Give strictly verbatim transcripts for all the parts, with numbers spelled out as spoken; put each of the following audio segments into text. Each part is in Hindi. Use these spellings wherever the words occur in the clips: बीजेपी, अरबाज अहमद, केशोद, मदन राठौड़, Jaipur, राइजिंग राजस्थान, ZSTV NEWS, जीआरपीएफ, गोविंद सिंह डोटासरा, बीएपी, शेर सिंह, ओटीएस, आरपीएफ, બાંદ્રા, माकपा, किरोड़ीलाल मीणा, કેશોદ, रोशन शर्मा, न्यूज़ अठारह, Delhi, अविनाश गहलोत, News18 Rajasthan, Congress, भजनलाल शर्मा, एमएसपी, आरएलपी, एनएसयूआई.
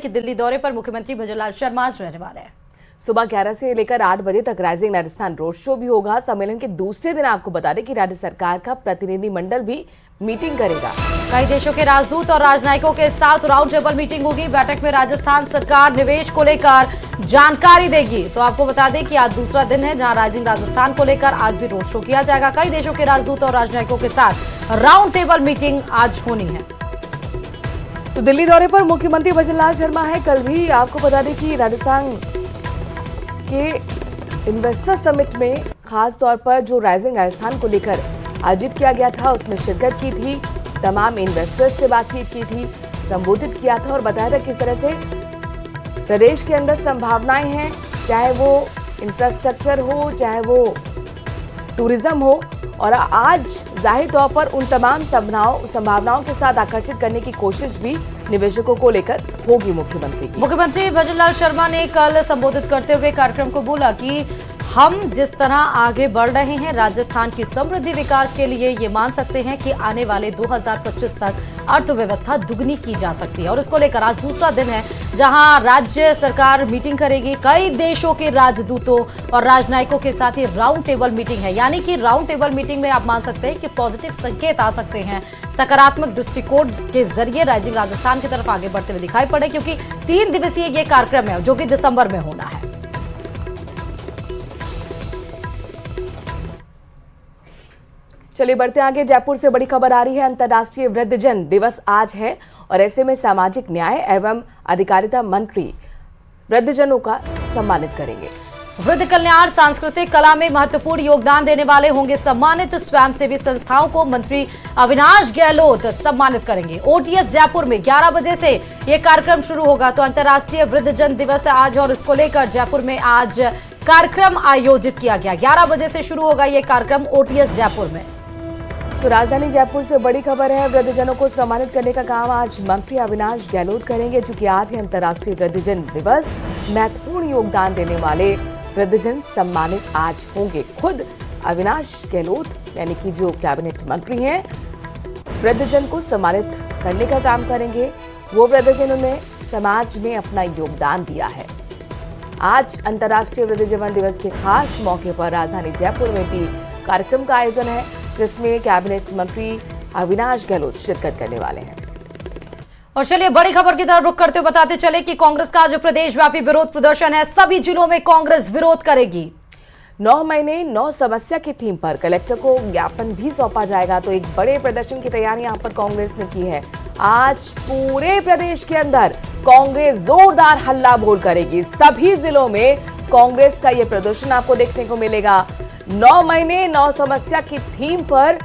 कि दिल्ली दौरे पर मुख्यमंत्री भजनलाल शर्मा रहने वाले हैं। सुबह ग्यारह से लेकर आठ बजे तक राइजिंग राजस्थान रोड शो भी होगा। सम्मेलन के दूसरे दिन आपको बता दें कि राज्य सरकार का प्रतिनिधिमंडल भी मीटिंग करेगा। कई देशों के राजदूत और राजनयिकों के साथ राउंड टेबल मीटिंग होगी। बैठक में राजस्थान सरकार निवेश को लेकर जानकारी देगी। तो आपको बता दें कि आज दूसरा दिन है जहाँ राइजिंग राजस्थान को लेकर आज भी रोड शो किया जाएगा। कई देशों के राजदूत और राजनयिकों के साथ राउंड टेबल मीटिंग आज होनी है। तो दिल्ली दौरे पर मुख्यमंत्री भजनलाल शर्मा है। कल भी आपको बता दें कि राजस्थान के इन्वेस्टर समिट में खास तौर पर जो राइजिंग राजस्थान को लेकर आयोजित किया गया था उसमें शिरकत की थी, तमाम इन्वेस्टर्स से बातचीत की थी, संबोधित किया था और बताया था किस तरह से प्रदेश के अंदर संभावनाएं हैं, चाहे वो इंफ्रास्ट्रक्चर हो, चाहे वो टूरिज्म हो। और आज जाहिर तौर पर उन तमाम संभावनाओं संभावनाओं के साथ आकर्षित करने की कोशिश भी निवेशकों को लेकर होगी। मुख्यमंत्री मुख्यमंत्री भजनलाल शर्मा ने कल संबोधित करते हुए कार्यक्रम को बोला कि हम जिस तरह आगे बढ़ रहे हैं राजस्थान की समृद्धि विकास के लिए ये मान सकते हैं कि आने वाले दो हज़ार पच्चीस तक अर्थव्यवस्था दुगनी की जा सकती है। और इसको लेकर आज दूसरा दिन है जहां राज्य सरकार मीटिंग करेगी। कई देशों के राजदूतों और राजनयिकों के साथ ही राउंड टेबल मीटिंग है, यानी कि राउंड टेबल मीटिंग में आप मान सकते हैं कि पॉजिटिव संकेत आ सकते हैं। सकारात्मक दृष्टिकोण के जरिए राइजिंग राजस्थान की तरफ आगे बढ़ते हुए दिखाई पड़े, क्योंकि तीन दिवसीय ये कार्यक्रम है जो कि दिसंबर में होना है। चलिए बढ़ते आगे। जयपुर से बड़ी खबर आ रही है। अंतर्राष्ट्रीय वृद्धजन दिवस आज है और ऐसे में सामाजिक न्याय एवं अधिकारिता मंत्री वृद्धजनों का सम्मानित करेंगे। वृद्ध कल्याण सांस्कृतिक कला में महत्वपूर्ण योगदान देने वाले होंगे सम्मानित। स्वयंसेवी संस्थाओं को मंत्री अविनाश गहलोत सम्मानित करेंगे। ओटीएस जयपुर में ग्यारह बजे से ये कार्यक्रम शुरू होगा। तो अंतर्राष्ट्रीय वृद्धजन दिवस आज और इसको लेकर जयपुर में आज कार्यक्रम आयोजित किया गया। ग्यारह बजे से शुरू होगा ये कार्यक्रम ओटीएस जयपुर में। तो राजधानी जयपुर से बड़ी खबर है। वृद्धजनों को सम्मानित करने का काम आज मंत्री अविनाश गहलोत करेंगे। चूंकि आज है अंतर्राष्ट्रीय वृद्धजन दिवस, महत्वपूर्ण योगदान देने वाले वृद्धजन सम्मानित आज होंगे। खुद अविनाश गहलोत यानी कि जो कैबिनेट मंत्री हैं वृद्धजन को सम्मानित करने का काम करेंगे। वो वृद्धजनों ने समाज में अपना योगदान दिया है। आज अंतर्राष्ट्रीय वृद्धजन दिवस के खास मौके पर राजधानी जयपुर में भी कार्यक्रम का आयोजन है जिसमें कैबिनेट मंत्री अविनाश गहलोत शिरकत करने वाले हैं। और चलिए बड़ी खबर की तरफ रुख करते हुए बताते चले कि कांग्रेस का जो प्रदेशव्यापी विरोध प्रदर्शन है, सभी जिलों में कांग्रेस विरोध करेगी। नौ महीने नौ समस्या की थीम पर कलेक्टर को ज्ञापन भी सौंपा जाएगा। तो एक बड़े प्रदर्शन की तैयारी यहाँ पर कांग्रेस ने की है। आज पूरे प्रदेश के अंदर कांग्रेस जोरदार हल्ला बोल करेगी। सभी जिलों में कांग्रेस का यह प्रदर्शन आपको देखने को मिलेगा। नौ महीने नौ समस्या की थीम पर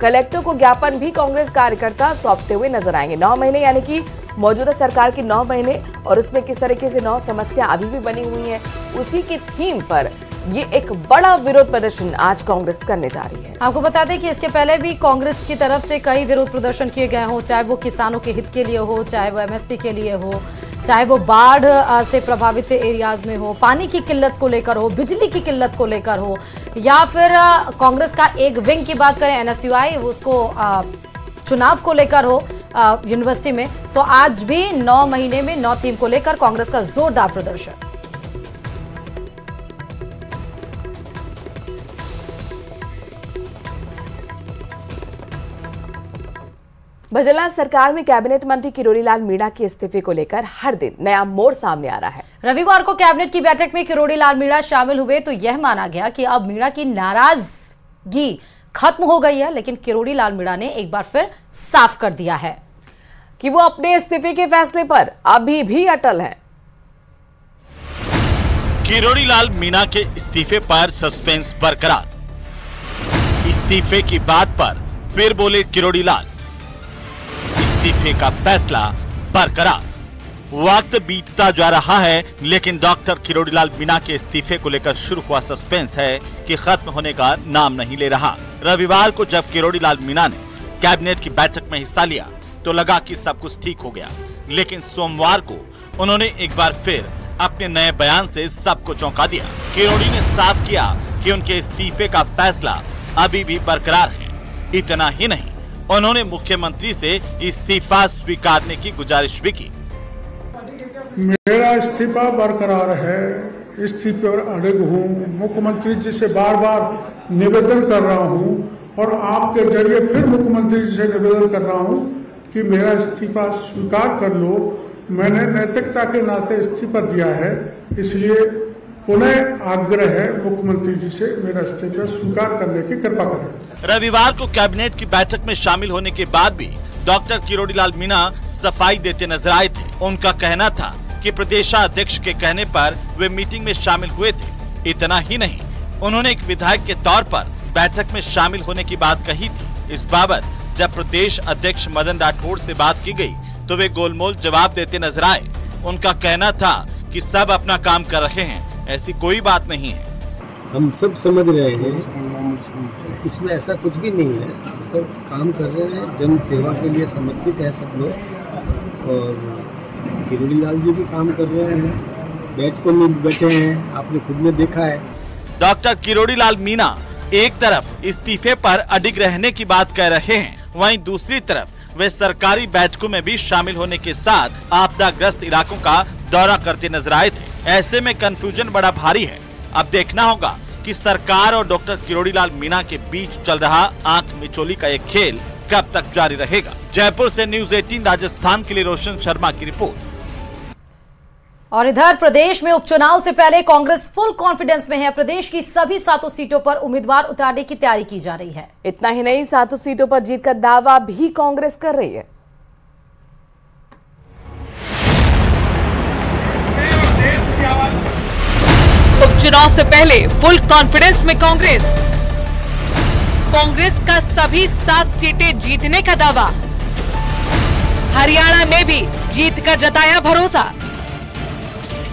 कलेक्टर को ज्ञापन भी कांग्रेस कार्यकर्ता सौंपते हुए नजर आएंगे। नौ महीने यानी कि मौजूदा सरकार की नौ महीने और उसमें किस तरीके से नौ समस्या अभी भी बनी हुई है, उसी की थीम पर ये एक बड़ा विरोध प्रदर्शन आज कांग्रेस करने जा रही है। आपको बता दें कि इसके पहले भी कांग्रेस की तरफ से कई विरोध प्रदर्शन किए गए हों, चाहे वो किसानों के हित के लिए हो, चाहे वो एमएसपी के लिए हो, चाहे वो बाढ़ से प्रभावित एरियाज में हो, पानी की किल्लत को लेकर हो, बिजली की किल्लत को लेकर हो, या फिर कांग्रेस का एक विंग की बात करें एनएसयूआई उसको चुनाव को लेकर हो यूनिवर्सिटी में। तो आज भी नौ महीने में नौ थीम को लेकर कांग्रेस का जोरदार प्रदर्शन। भजनलाल सरकार में कैबिनेट मंत्री किरोड़ीलाल मीणा के इस्तीफे को लेकर हर दिन नया मोड़ सामने आ रहा है। रविवार को कैबिनेट की बैठक में किरोड़ीलाल मीणा शामिल हुए तो यह माना गया कि अब मीणा की नाराजगी खत्म हो गई है, लेकिन किरोड़ीलाल मीणा ने एक बार फिर साफ कर दिया है कि वो अपने इस्तीफे के फैसले पर अभी भी अटल है। किरोड़ीलाल मीणा के इस्तीफे पर सस्पेंस बरकरार। इस्तीफे की बात पर फिर बोले किरोड़ीलाल, इस्तीफे का फैसला बरकरार। वक्त बीतता जा रहा है लेकिन डॉक्टर किरोड़ीलाल मीणा के इस्तीफे को लेकर शुरू हुआ सस्पेंस है कि खत्म होने का नाम नहीं ले रहा। रविवार को जब किरोड़ीलाल मीणा ने कैबिनेट की बैठक में हिस्सा लिया तो लगा कि सब कुछ ठीक हो गया, लेकिन सोमवार को उन्होंने एक बार फिर अपने नए बयान से सबको चौंका दिया। किरोड़ी ने साफ किया कि उनके इस्तीफे का फैसला अभी भी बरकरार है। इतना ही नहीं, उन्होंने मुख्यमंत्री से इस्तीफा स्वीकारने की गुजारिश भी की। मेरा इस्तीफा बरकरार है, इस्तीफे पर अड़िग हूँ। मुख्यमंत्री जी से बार बार निवेदन कर रहा हूँ और आपके जरिए फिर मुख्यमंत्री जी से निवेदन कर रहा हूँ कि मेरा इस्तीफा स्वीकार कर लो। मैंने नैतिकता के नाते इस्तीफा दिया है, इसलिए पुनः आग्रह है मुख्यमंत्री जी से मेरा इस्तीफा स्वीकार करने की कृपा करें। रविवार को कैबिनेट की बैठक में शामिल होने के बाद भी डॉक्टर किरोड़ीलाल मीणा सफाई देते नजर आए थे। उनका कहना था कि प्रदेशाध्यक्ष के कहने पर वे मीटिंग में शामिल हुए थे। इतना ही नहीं, उन्होंने एक विधायक के तौर पर बैठक में शामिल होने की बात कही थी। इस बाबत जब प्रदेश अध्यक्ष मदन राठौड़ से बात की गई, तो वे गोलमोल जवाब देते नजर आए। उनका कहना था कि सब अपना काम कर रहे हैं, ऐसी कोई बात नहीं है, हम सब समझ रहे हैं, इसमें ऐसा कुछ भी नहीं है, सब काम कर रहे हैं, जन सेवा के लिए समर्पित है सब लोग। और किरोड़ीलाल जी भी काम कर रहे हैं, बैठ को में बैठे हैं, आपने खुद ने देखा है। डॉक्टर किरोड़ीलाल मीणा एक तरफ इस्तीफे पर अडिग रहने की बात कह रहे हैं, वहीं दूसरी तरफ वे सरकारी बैठकों में भी शामिल होने के साथ आपदाग्रस्त इलाकों का दौरा करते नजर आए थे। ऐसे में कंफ्यूजन बड़ा भारी है। अब देखना होगा कि सरकार और डॉक्टर किरोड़ीलाल मीणा के बीच चल रहा आंख मिचोली का एक खेल कब तक जारी रहेगा। जयपुर से न्यूज़ अठारह राजस्थान के लिए रोशन शर्मा की रिपोर्ट। और इधर प्रदेश में उपचुनाव से पहले कांग्रेस फुल कॉन्फिडेंस में है। प्रदेश की सभी सातों सीटों पर उम्मीदवार उतारने की तैयारी की जा रही है। इतना ही नहीं, सातों सीटों पर जीत का दावा भी कांग्रेस कर रही है। उपचुनाव से पहले फुल कॉन्फिडेंस में कांग्रेस कांग्रेस का सभी सात सीटें जीतने का दावा। हरियाणा में भी जीत का जताया भरोसा।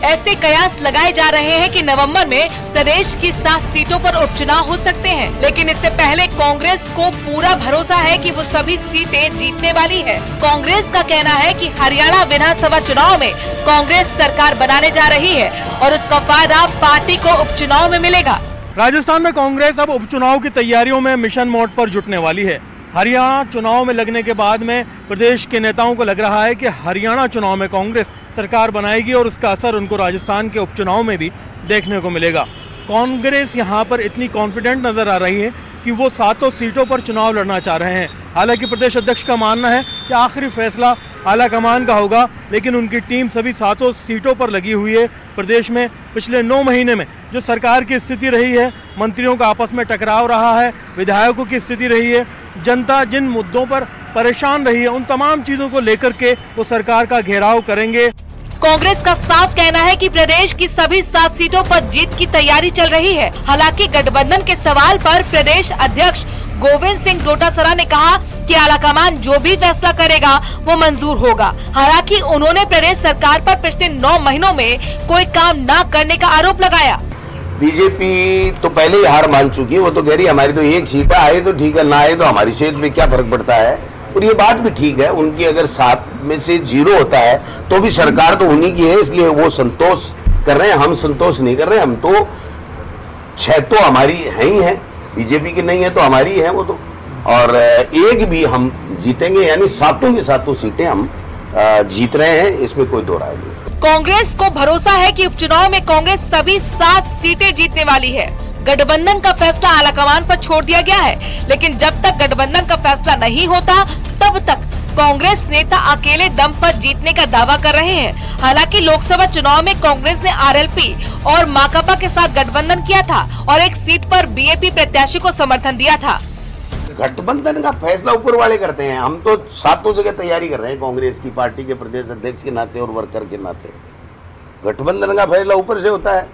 ऐसे कयास लगाए जा रहे हैं कि नवंबर में प्रदेश की सात सीटों पर उपचुनाव हो सकते हैं, लेकिन इससे पहले कांग्रेस को पूरा भरोसा है कि वो सभी सीटें जीतने वाली है। कांग्रेस का कहना है कि हरियाणा विधानसभा चुनाव में कांग्रेस सरकार बनाने जा रही है और उसका फायदा पार्टी को उपचुनाव में मिलेगा। राजस्थान में कांग्रेस अब उपचुनाव की तैयारियों में मिशन मोड पर जुटने वाली है। हरियाणा चुनाव में लगने के बाद में प्रदेश के नेताओं को लग रहा है कि हरियाणा चुनाव में कांग्रेस सरकार बनाएगी और उसका असर उनको राजस्थान के उपचुनाव में भी देखने को मिलेगा। कांग्रेस यहां पर इतनी कॉन्फिडेंट नजर आ रही है कि वो सातों सीटों पर चुनाव लड़ना चाह रहे हैं। हालांकि प्रदेश अध्यक्ष का मानना है कि आखिरी फैसला आलाकमान का होगा, लेकिन उनकी टीम सभी सातों सीटों पर लगी हुई है। प्रदेश में पिछले नौ महीने में जो सरकार की स्थिति रही है, मंत्रियों का आपस में टकराव रहा है, विधायकों की स्थिति रही है, जनता जिन मुद्दों पर परेशान रही है, उन तमाम चीजों को लेकर के वो सरकार का घेराव करेंगे। कांग्रेस का साफ कहना है कि प्रदेश की सभी सात सीटों पर जीत की तैयारी चल रही है। हालांकि गठबंधन के सवाल पर प्रदेश अध्यक्ष गोविंद सिंह डोटासरा ने कहा कि आलाकमान जो भी फैसला करेगा वो मंजूर होगा। हालांकि उन्होंने प्रदेश सरकार पर पिछले नौ महीनों में कोई काम न करने का आरोप लगाया। बीजेपी तो पहले ही हार मान चुकी है, वो तो कह रही हमारी तो एक सीट आए तो ठीक है, ना आए तो हमारी सेहत में क्या फर्क पड़ता है। और ये बात भी ठीक है, उनकी अगर सात में से जीरो होता है तो भी सरकार तो उन्हीं की है, इसलिए वो संतोष कर रहे हैं। हम संतोष नहीं कर रहे, हम तो छह तो हमारी है ही है, बीजेपी की नहीं है तो हमारी है वो तो, और एक भी हम जीतेंगे, यानी सातों की सातों सीटें हम जीत रहे हैं, इसमें कोई दो राय नहीं। कांग्रेस को भरोसा है कि उपचुनाव में कांग्रेस सभी सात सीटें जीतने वाली है। गठबंधन का फैसला आलाकमान पर छोड़ दिया गया है, लेकिन जब तक गठबंधन का फैसला नहीं होता तब तक कांग्रेस नेता अकेले दम पर जीतने का दावा कर रहे हैं। हालांकि लोकसभा चुनाव में कांग्रेस ने आरएलपी और माकपा के साथ गठबंधन किया था और एक सीट पर बीएपी प्रत्याशी को समर्थन दिया था। गठबंधन का फैसला ऊपर वाले करते हैं, हम तो सातों जगह तैयारी कर रहे हैं कांग्रेस की पार्टी के प्रदेश अध्यक्ष के नाते और वर्कर के नाते। गठबंधन का फैसला ऊपर से होता है,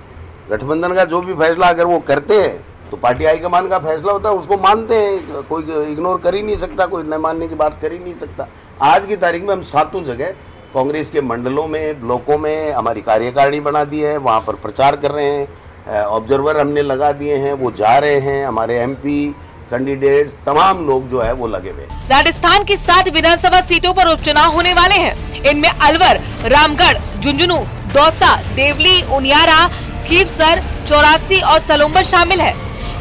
गठबंधन का जो भी फैसला अगर वो करते हैं तो पार्टी हाईकमान का फैसला होता है, उसको मानते हैं, कोई इग्नोर कर ही नहीं सकता, कोई न मानने की बात कर ही नहीं सकता। आज की तारीख में हम सातों जगह कांग्रेस के मंडलों में, ब्लॉकों में हमारी कार्यकारिणी बना दी है, वहाँ पर प्रचार कर रहे हैं, ऑब्जर्वर हमने लगा दिए हैं, वो जा रहे हैं, हमारे एम पी कैंडिडेट्स तमाम लोग जो है वो लगे हुए। राजस्थान की सात विधानसभा सीटों पर उपचुनाव होने वाले हैं। इनमें अलवर, रामगढ़, झुंझुनू, दौसा, देवली, उनियारा, खींवसर, चौरासी और सलूम्बर शामिल है।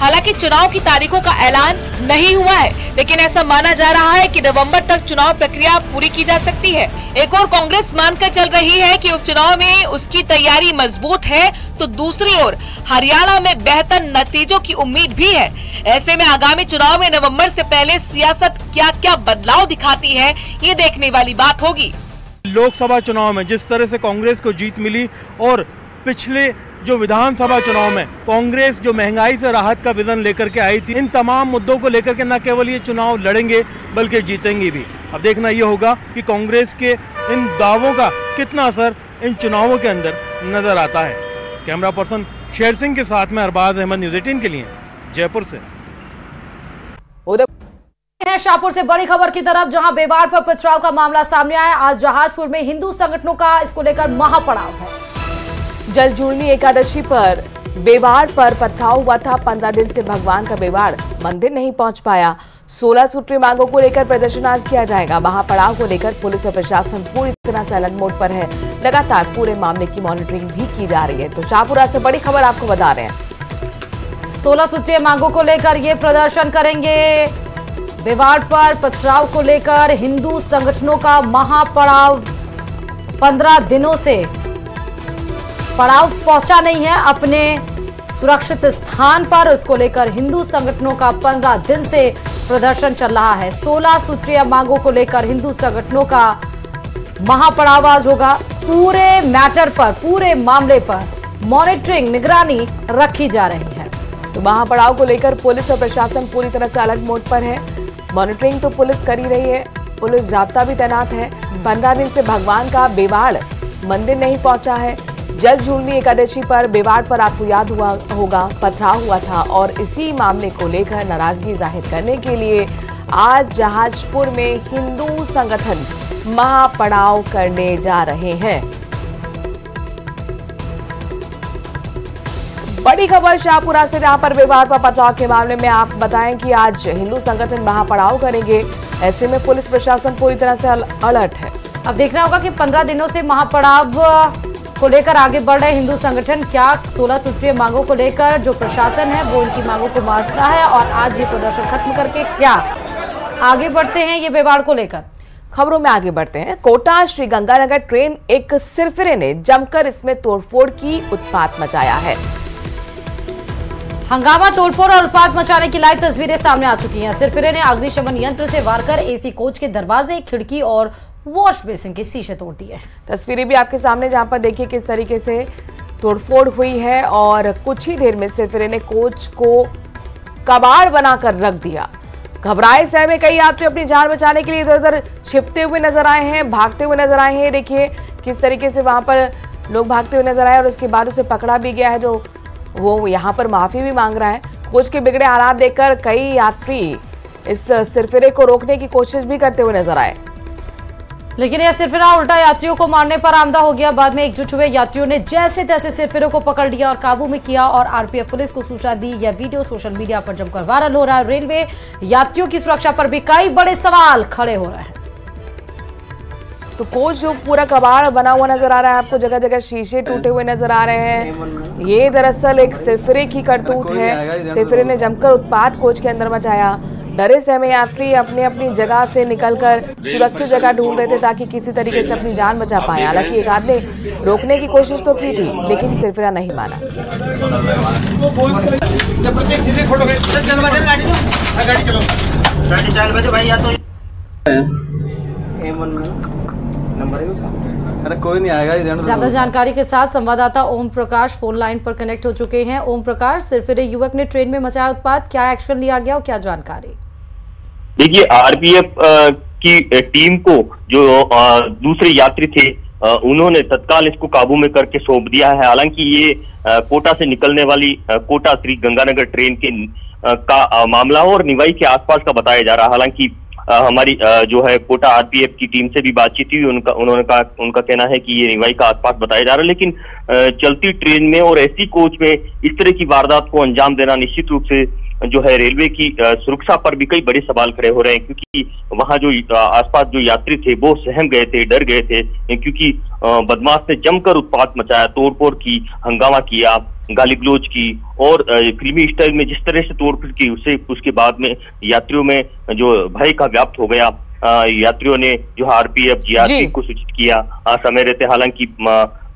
हालांकि चुनाव की तारीखों का ऐलान नहीं हुआ है, लेकिन ऐसा माना जा रहा है कि नवंबर तक चुनाव प्रक्रिया पूरी की जा सकती है। एक और कांग्रेस मानकर चल रही है कि उपचुनाव में उसकी तैयारी मजबूत है, तो दूसरी ओर हरियाणा में बेहतर नतीजों की उम्मीद भी है। ऐसे में आगामी चुनाव में नवंबर से पहले सियासत क्या क्या बदलाव दिखाती है, ये देखने वाली बात होगी। लोकसभा चुनाव में जिस तरह से कांग्रेस को जीत मिली और पिछले जो विधानसभा चुनाव में कांग्रेस जो महंगाई से राहत का विजन लेकर के आई थी, इन तमाम मुद्दों को लेकर के न केवल ये चुनाव लड़ेंगे बल्कि जीतेंगे भी। अब देखना ये होगा कि कांग्रेस के इन दावों का कितना असर इन चुनावों के अंदर नजर आता है। कैमरा पर्सन शेर सिंह के साथ में अरबाज अहमद, न्यूज़ अठारह के लिए, जयपुर से। शाहपुर से बड़ी खबर की तरफ, जहां बेवार पर पथराव का मामला सामने आया। आज जहाजपुर में हिंदू संगठनों का इसको लेकर महापड़ाव है। जलजूलनी एकादशी पर बेवार पर पथराव हुआ था। पंद्रह दिन से भगवान का बेवार मंदिर नहीं पहुंच पाया। सोलह सूत्री मांगों को लेकर प्रदर्शन आज किया जाएगा। महापड़ाव को लेकर पुलिस और प्रशासन पूरी तरह साइलेंट मोड पर है। लगातार पूरे मामले की मॉनिटरिंग भी की जा रही है। तो शाहपुरा से बड़ी खबर आपको बता रहे हैं। सोलह सूत्रीय मांगों को लेकर ये प्रदर्शन करेंगे। बेवार पर पथराव को लेकर हिंदू संगठनों का महापड़ाव। पंद्रह दिनों से पड़ाव पहुंचा नहीं है अपने सुरक्षित स्थान पर। उसको लेकर हिंदू संगठनों का पंद्रह दिन से प्रदर्शन चल रहा है। सोलह सूत्रीय मांगों को लेकर हिंदू संगठनों का महापड़ाव आज होगा। पूरे मैटर पर, पूरे मामले पर मॉनिटरिंग, निगरानी रखी जा रही है। तो महापड़ाव को लेकर पुलिस और प्रशासन पूरी तरह चालक मोड पर है। मॉनिटरिंग तो पुलिस कर ही रही है, पुलिस जाब्ता भी तैनात है। पंद्रह दिन से भगवान का बेवाड़ मंदिर नहीं पहुंचा है। जल झूलनी एकादशी पर बेवाड़ पर आपको याद हुआ होगा पथराव हुआ था, और इसी मामले को लेकर नाराजगी जाहिर करने के लिए आज जहाजपुर में हिंदू संगठन महापड़ाव करने जा रहे हैं। बड़ी खबर शाहपुरा से, जहां पर बेवार पर पथराव के मामले में आप बताएं कि आज हिंदू संगठन महापड़ाव करेंगे। ऐसे में पुलिस प्रशासन पूरी तरह से अलर्ट है। अब देखना होगा कि पंद्रह दिनों से महापड़ाव को लेकर आगे बढ़ रहे हिंदू संगठन क्या सोलह सूत्रीय मांगों को लेकर जो प्रशासन है वो उनकी मांगों को मानता है, और आज ये प्रदर्शन खत्म करके क्या आगे बढ़ते हैं ये बेवार को लेकर। खबरों में आगे बढ़ते हैं। कोटा श्री गंगानगर ट्रेन एक सिरफिरे ने जमकर इसमें तोड़फोड़ की उत्पात मचाया है। हंगामा, तोड़फोड़ और उत्पात मचाने की लाइव तस्वीरें सामने आ चुकी हैं। सिरफिरे ने अग्निशमन यंत्र से वार कर एसी कोच के दरवाजे, खिड़की और वॉश बेसिन के शीशे तोड़ दिए। तस्वीरें भी आपके सामने, जहां पर देखिए किस तरीके से तोड़फोड़ हुई है, और कुछ ही देर में सिरफिरे ने कोच को कबाड़ बनाकर रख दिया। घबराए सहमे कई यात्री अपनी जान बचाने के लिए इधर उधर छिपते हुए नजर आए हैं, भागते हुए नजर आए हैं। देखिए किस तरीके से वहां पर लोग भागते हुए नजर आए, और उसके बाद उसे पकड़ा भी गया है, जो वो यहाँ पर माफी भी मांग रहा है। कोच के बिगड़े हालात देखकर कई यात्री इस सिरफिरे को रोकने की कोशिश भी करते हुए नजर आए, लेकिन यह सिरफिरा उल्टा यात्रियों को मारने पर आमदा हो गया। बाद में एकजुट हुए यात्रियों ने जैसे तैसे सिरफिरे को पकड़ लिया और काबू में किया, और आरपीएफ पुलिस को सूचना दी। यह वीडियो सोशल मीडिया पर जमकर वायरल हो रहा है। रेलवे यात्रियों की सुरक्षा पर भी कई बड़े सवाल खड़े हो रहे हैं। तो कोच जो पूरा कबाड़ बना हुआ नजर आ रहा है आपको, जगह जगह शीशे टूटे हुए नजर आ रहे हैं। ये दरअसल एक सिरफिरे की करतूत है। सिरफिरे ने जमकर उत्पात कोच के अंदर मचाया। डरे सहमे यात्री अपने अपनी जगह से निकलकर सुरक्षित जगह ढूंढ रहे थे, ताकि किसी तरीके से अपनी जान बचा पाए। हालांकि एक आदमी रोकने की कोशिश तो की थी, लेकिन सिरफिरा नहीं माना। अरे कोई नहीं आएगा। ज्यादा जानकारी के साथ संवाददाता ओम प्रकाश फोन लाइन पर कनेक्ट हो चुके हैं। ओम प्रकाश, सिरफिरे युवक ने ट्रेन में मचाया उत्पात, क्या एक्शन लिया गया और क्या जानकारी? देखिए, आरपीएफ की टीम को जो दूसरे यात्री थे उन्होंने तत्काल इसको काबू में करके सौंप दिया है। हालांकि ये कोटा से निकलने वाली कोटा श्री गंगानगर ट्रेन के का मामला हो और निवाई के आसपास का बताया जा रहा है। हालांकि हमारी जो है कोटा आरपीएफ की टीम से भी बातचीत हुई, उनका उन्होंने कहा उनका कहना है कि ये निवाई का आसपास बताया जा रहा है, लेकिन चलती ट्रेन में और ऐसी कोच में इस तरह की वारदात को अंजाम देना निश्चित रूप से जो है रेलवे की सुरक्षा पर भी कई बड़े सवाल खड़े हो रहे हैं, क्योंकि वहां जो आसपास जो यात्री थे वो सहम गए थे, डर गए थे, क्योंकि बदमाश ने जमकर उत्पात मचाया, तोड़फोड़ की, हंगामा किया। गाली गलौज की और फिल्मी स्टाइल में जिस तरह से तोड़फोड़ की, उससे उसके बाद में यात्रियों में जो भय का व्याप्त हो गया। यात्रियों ने जो आरपीएफ जीआरपीएफ को सूचित किया समय रहते, हालांकि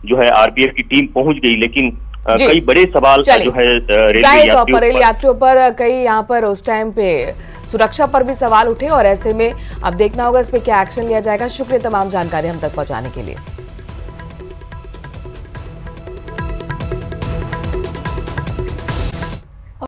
जो है आरपीएफ की टीम पहुंच गई, लेकिन कई बड़े सवाल जो है रेलवे यात्रियों पर, कई यहाँ पर उस टाइम पे सुरक्षा पर भी सवाल उठे और ऐसे में अब देखना होगा इस पे क्या एक्शन लिया जाएगा। शुक्रिया तमाम जानकारी हम तक पहुँचाने के लिए।